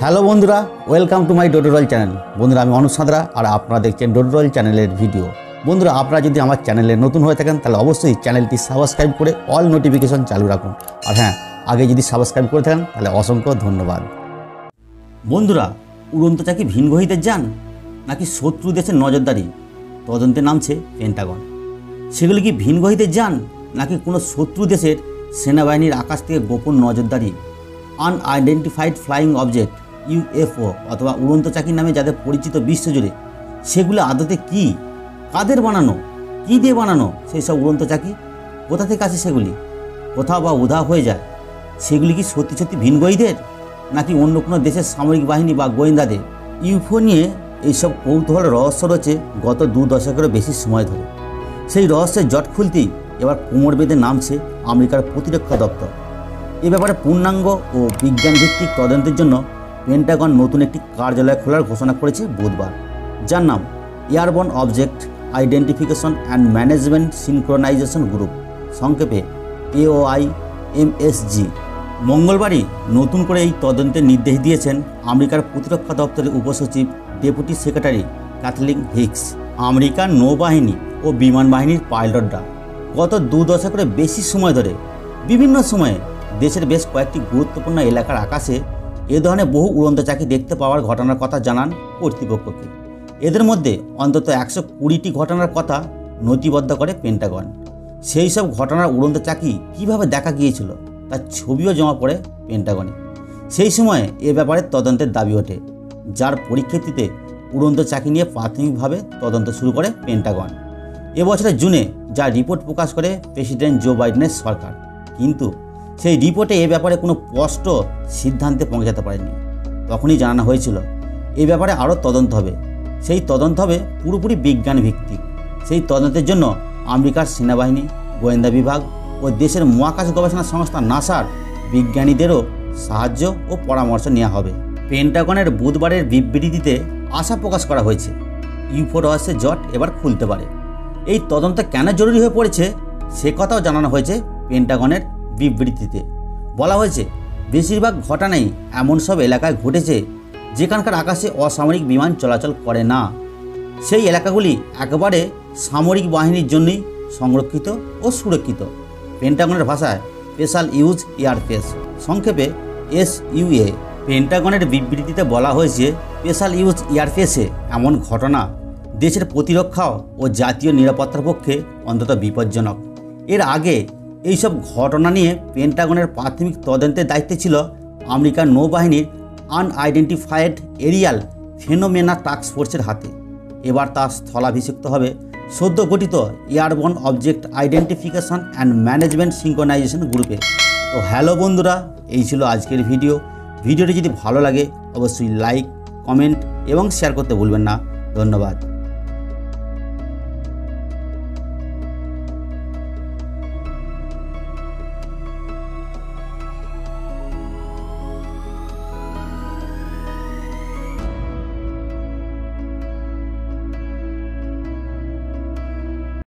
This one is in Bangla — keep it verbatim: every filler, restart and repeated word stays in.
हेलो बंधुरा वेलकम टू माई डोडोडल चैनल बंधुरा आमी अनुज सादरा और आपनारा देखछेन डोडोडल चैनलेर भिडियो। बंधुरा आपनारा जोदि आमार चैनले नतून हये थाकेन ताहले अवश्यई चैनलटी सबस्क्राइब करे अल नोटिफिकेशन चालू राखुन और हाँ आगे जोदि सबस्क्राइब करे थाकेन ताहले असंख्य धन्यवाद। बंधुरा उड़न्तटा कि ভিনগ্রহীদের যান নাকি শত্রু দেশের নজরদারি তদন্তে নামছে পেন্টাগন। সেগুলি কি ভিনগ্রহীদের যান নাকি কোনো শত্রু দেশের সেনাবাহিনীর আকাশ থেকে গোপন নজরদারি আনআইডেন্টিফাইড ফ্লাইং অবজেক্ট ইউএফও অথবা উড়ন্ত চাকি নামে যাদের পরিচিত বিশ্বজুড়ে, সেগুলো আদতে কি, কাদের বানানো, কী দিয়ে বানানো সেই সব উড়ন্ত চাকি, কোথা থেকে আসে সেগুলি, কোথাও বা উধাও হয়ে যায়, সেগুলি কি সত্যি সত্যি ভিনগ্রহীদের নাকি অন্য কোনো দেশের সামরিক বাহিনী বা গোয়েন্দাদের? ইউএফও নিয়ে এইসব কৌতূহল রহস্য রয়েছে গত দু দশকেরও বেশি সময় ধরে। সেই রহস্যের জট খুলতেই এবার কোমর বেঁধে নামছে আমেরিকার প্রতিরক্ষা দপ্তর। এ ব্যাপারে পূর্ণাঙ্গ ও বিজ্ঞানভিত্তিক তদন্তের জন্য পেন্টাগন নতুন একটি কার্যালয় খোলার ঘোষণা করেছে বুধবার, যার নাম airborne object identification and management synchronization group, সংক্ষেপে A O I M S G. মঙ্গলবারই নতুন করে এই তদন্তের নির্দেশ দিয়েছেন আমেরিকার প্রতিরক্ষা দপ্তরের উপসচিব ডেপুটি সেক্রেটারি ক্যাথলিন হিক্স। আমেরিকার নৌবাহিনী ও বিমান বাহিনীর পাইলটরা গত দু দশকের বেশি সময় ধরে বিভিন্ন সময়ে দেশের বেশ কয়েকটি গুরুত্বপূর্ণ এলাকার আকাশে এ ধরনের বহু উড়ন্ত চাকি দেখতে পাওয়ার ঘটনার কথা জানান কর্তৃপক্ষকে। এদের মধ্যে অন্তত একশো কুড়িটি ঘটনার কথা নথিবদ্ধ করে পেন্টাগন। সেই সব ঘটনার উড়ন্ত চাকি কীভাবে দেখা গিয়েছিল তার ছবিও জমা পড়ে পেন্টাগনে। সেই সময়ে এ ব্যাপারে তদন্তের দাবি ওঠে, যার পরিপ্রেক্ষিতে উড়ন্ত চাকি নিয়ে প্রাথমিকভাবে তদন্ত শুরু করে পেন্টাগন এবছরের জুনে, যা রিপোর্ট প্রকাশ করে প্রেসিডেন্ট জো বাইডেনের সরকার। কিন্তু সেই রিপোর্টে এ ব্যাপারে কোনো স্পষ্ট সিদ্ধান্তে পৌঁছাতে পারেনি। তখনই জানানো হয়েছিল এ ব্যাপারে আরও তদন্ত হবে, সেই তদন্ত হবে পুরোপুরি বিজ্ঞান ভিত্তিক। সেই তদন্তের জন্য আমেরিকার সেনাবাহিনী, গোয়েন্দা বিভাগ ও দেশের মহাকাশ গবেষণা সংস্থা নাসার বিজ্ঞানীদেরও সাহায্য ও পরামর্শ নেওয়া হবে। পেন্টাগনের বুধবারের বিবৃতিতে আশা প্রকাশ করা হয়েছে ইউএফও রহস্যের জট এবার খুলতে পারে। এই তদন্ত কেন জরুরি হয়ে পড়েছে সে কথাও জানানো হয়েছে পেন্টাগনের বিবৃতিতে। বলা হয়েছে বেশিরভাগ ঘটনাই এমন সব এলাকায় ঘটেছে যেখানকার আকাশে অসামরিক বিমান চলাচল করে না। সেই এলাকাগুলি একেবারে সামরিক বাহিনীর জন্যই সংরক্ষিত ও সুরক্ষিত, পেন্টাগনের ভাষায় স্পেশাল ইউজ এয়ারস্পেস, সংক্ষেপে এস ইউ এ। পেন্টাগনের বিবৃতিতে বলা হয়েছে স্পেশাল ইউজ এয়ারস্পেসে এমন ঘটনা দেশের প্রতিরক্ষা ও জাতীয় নিরাপত্তার পক্ষে অন্তত বিপজ্জনক। এর আগে এইসব ঘটনা নিয়ে পেন্টাগনের প্রাথমিক তদন্তের দায়িত্বে ছিল আমেরিকার নৌবাহিনীর আনআইডেন্টিফাইড এরিয়াল ফেনোমেনা টাস্ক ফোর্সের হাতে। এবার তা স্থলাভিষিক্ত হবে সদ্য গঠিত airborne object identification and management synchronization গ্রুপে। তো হ্যালো বন্ধুরা, এই ছিল আজকের ভিডিও। ভিডিওটি যদি ভালো লাগে অবশ্যই লাইক, কমেন্ট এবং শেয়ার করতে ভুলবেন না। ধন্যবাদ।